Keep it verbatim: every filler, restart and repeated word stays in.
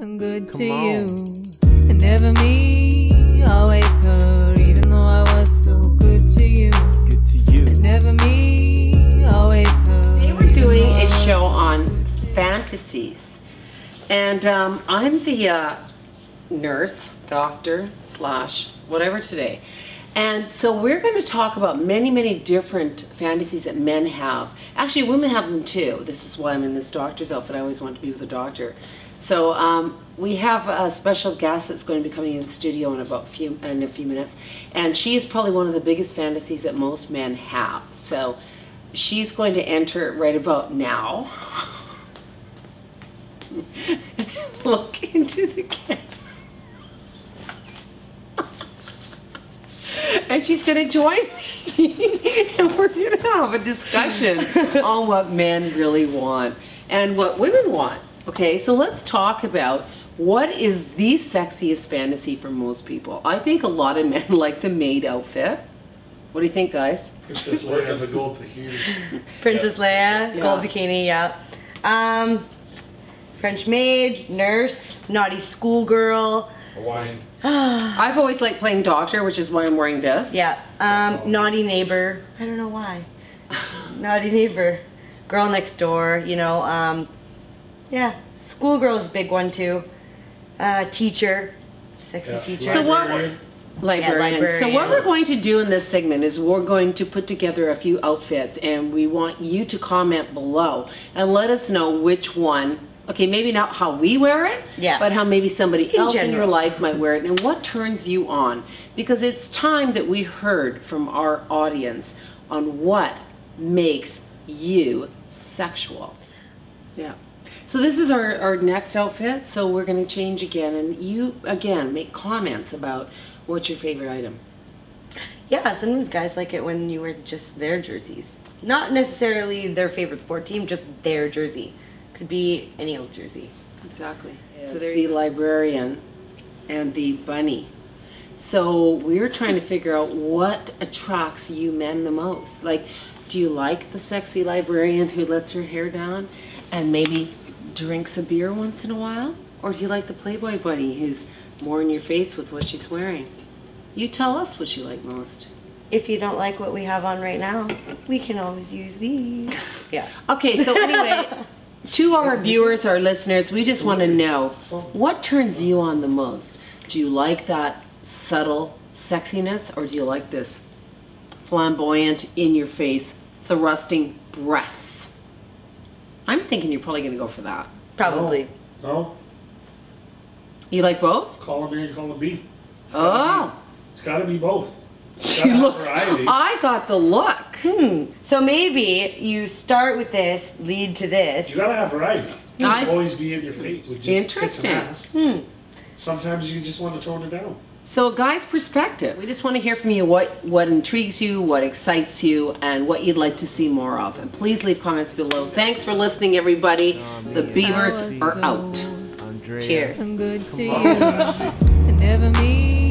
I'm good Come to on. you, and never me, always her, even though I was so good to you. Good to you. And never me, always her. They were doing a show on fantasies, and um, I'm the uh, nurse, doctor, slash, whatever today. And so we're going to talk about many, many different fantasies that men have. Actually, women have them too. This is why I'm in this doctor's outfit. I always want to be with a doctor. So um, we have a special guest that's going to be coming in the studio in about few, in a few minutes. And she is probably one of the biggest fantasies that most men have. So she's going to enter right about now. Look into the camera. And she's going to join me, and we're going to have a discussion on what men really want and what women want. Okay, so let's talk about what is the sexiest fantasy for most people. I think a lot of men like the maid outfit. What do you think, guys? Princess Leia, the gold bikini. Princess Leia, yeah. Gold bikini, yeah. Um, French maid, nurse, naughty schoolgirl. Hawaiian. I've always liked playing doctor, which is why I'm wearing this. Yeah. Um, naughty neighbor. I don't know why. Naughty neighbor. Girl next door, you know. Um, yeah. Schoolgirl is a big one, too. Uh, teacher. Sexy yeah. teacher. So what we're, librarian. Yeah, librarian. So what we're going to do in this segment is we're going to put together a few outfits, and we want you to comment below and let us know which one. Okay, maybe not how we wear it, yeah. but how maybe somebody in else general. in your life might wear it, and what turns you on. Because it's time that we heard from our audience on what makes you sexual. Yeah. So this is our, our next outfit, so we're going to change again. And you, again, make comments about what's your favorite item. Yeah, sometimes guys like it when you wear just their jerseys. Not necessarily their favorite sport team, just their jersey. Could be any old jersey. Exactly. Yes. So there's the librarian and the bunny. So we're trying to figure out what attracts you men the most. Like, do you like the sexy librarian who lets her hair down and maybe drinks a beer once in a while? Or do you like the Playboy Bunny who's more in your face with what she's wearing? You tell us what you like most. If you don't like what we have on right now, we can always use these. Yeah. Okay, so anyway... To our viewers, our listeners, we just want to know, what turns you on the most? Do you like that subtle sexiness, or do you like this flamboyant, in-your-face, thrusting breasts? I'm thinking you're probably going to go for that. Probably. No. no. You like both? Column A and column B. It's oh. Be, it's got to be both. She looks, I got the look. Hmm. So maybe you start with this, lead to this. You gotta have variety. You I, always be in your face. Just interesting. Ass. Hmm. Sometimes you just want to tone it down. So a guy's perspective. We just want to hear from you what, what intrigues you, what excites you, and what you'd like to see more of. And please leave comments below. Thanks for listening, everybody. Um, the Beavers are so out. Andrea. Cheers. I'm good Come to on. you. And never me.